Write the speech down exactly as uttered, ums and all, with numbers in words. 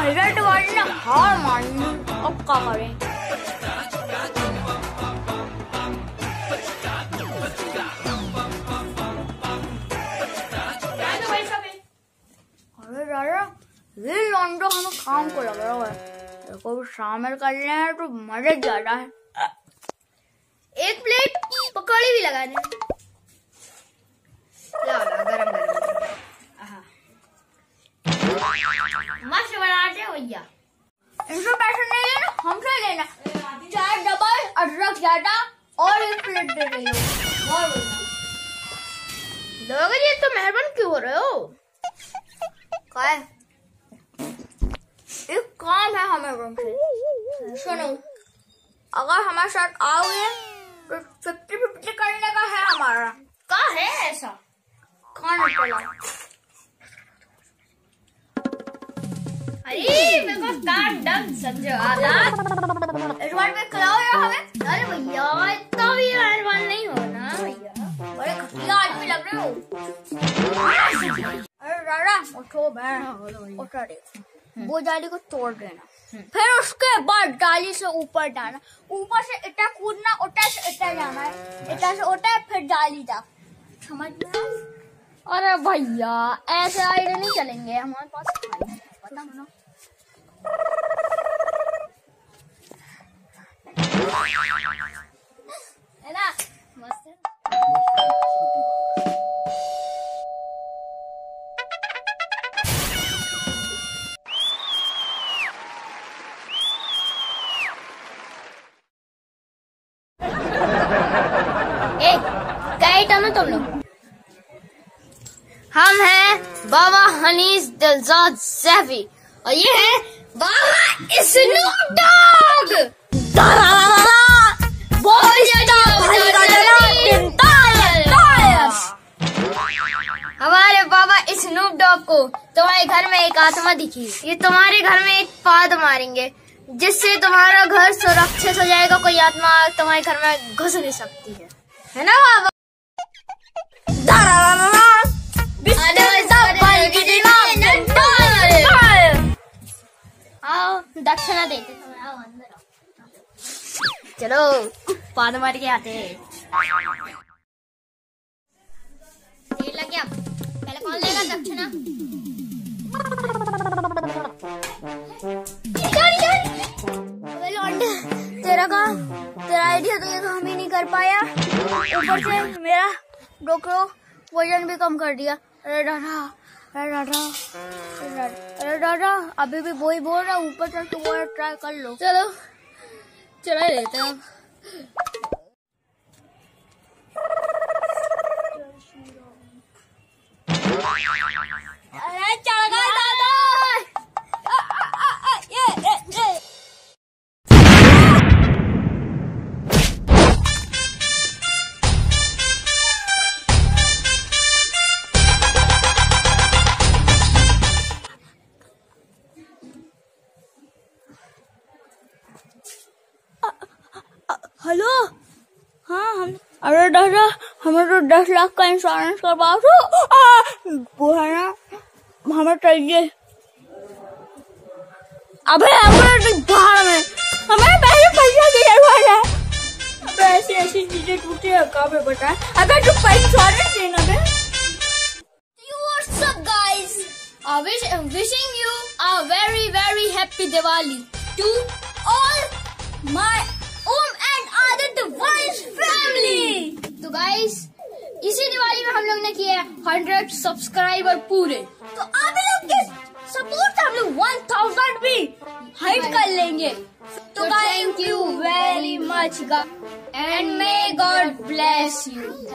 Private वाली ने हार मान ली। अब क्या करें? ये लौंडा हमें काम को लग रहा है, को शामिल कर ले तो मजा ज्यादा है। एक प्लेट पकौड़े भी लगा दे, गरम गरम मस्त बनाते हैं भैया। इनसे पैसे नहीं लेना, हमसे लेना। चार डबल अदरक ज्यादा और एक प्लेट दे दो। लोग ये तो मेहरबान क्यों हो रहे हो? क्या एक काम है हमें, सुनो, अगर हमारे साथ आओगे तो फिफ्टी फिफ्टी करने का है हमारा। क्या है ऐसा? खाना चला। अरे मेरे को कार डंग समझो आजाद। इस बार पे खिलाओ यार हमें। अरे भैया इतना भी मेहरबान नहीं हो ना भैया, बड़े घटिया आदमी लग रहे हो। अरे रारा उठो बहन, उठा देखो वो डाली को तोड़ देना, फिर उसके बाद डाली से ऊपर जाना, ऊपर से इटा कूदना, उटा से इटा जाना है, इटा से उटा फिर डाली जा, समझ में? अरे भैया ऐसे आइडिया नहीं चलेंगे हमारे पास, पता है ना? है ना मस्त। तुम लोग हम हैं बाबा हनीस दिलजाद सैफी और ये है बाबा स्नूप डॉग। हमारे बाबा स्नूप डॉग को तुम्हारे घर में एक आत्मा दिखी, ये तुम्हारे घर में एक पाद मारेंगे जिससे तुम्हारा घर सुरक्षित हो जाएगा, कोई आत्मा तुम्हारे घर में घुस नहीं सकती है, है ना बाबा? आओ दक्षिणा देते तुम्हें, आओ अंदर आओ, चलो पाद मार के आते हैं। देर लग गया, पहले कौन लेगा दक्षिणा? तेरा का तेरा आइडिया तो ये तो हम ही नहीं कर पाया, ऊपर से मेरा डॉक्टर वजन भी कम कर दिया। अरे दादा अरे दादा अरे दादा अभी भी वही बोल रहा, ऊपर से तुम्हारा ट्राई कर लो। चलो चला लेते हैं। अरे चल गए दादा, ये ये हेलो। हाँ हम, अरे दादा हमें तो दस लाख का इंश्योरेंस करवा दो, वो है ना हमें चाहिए। अबे अबे बाहर में हमें पहले पैसा की जरूरत है। अबे ऐसी ऐसी चीजें टूटी है, काफी बताए अगर जो इंश्योरेंस लेना है। What's up guys, I wish wishing you a very very happy Diwali to all my whole family. तो गाइस इसी दिवाली में हम लोग ने किया हंड्रेड सब्सक्राइबर पूरे, तो आप लोग के सपोर्ट से हम लोग वन थाउजेंड भी हाइट कर लेंगे। तो thank you very much and may God bless you.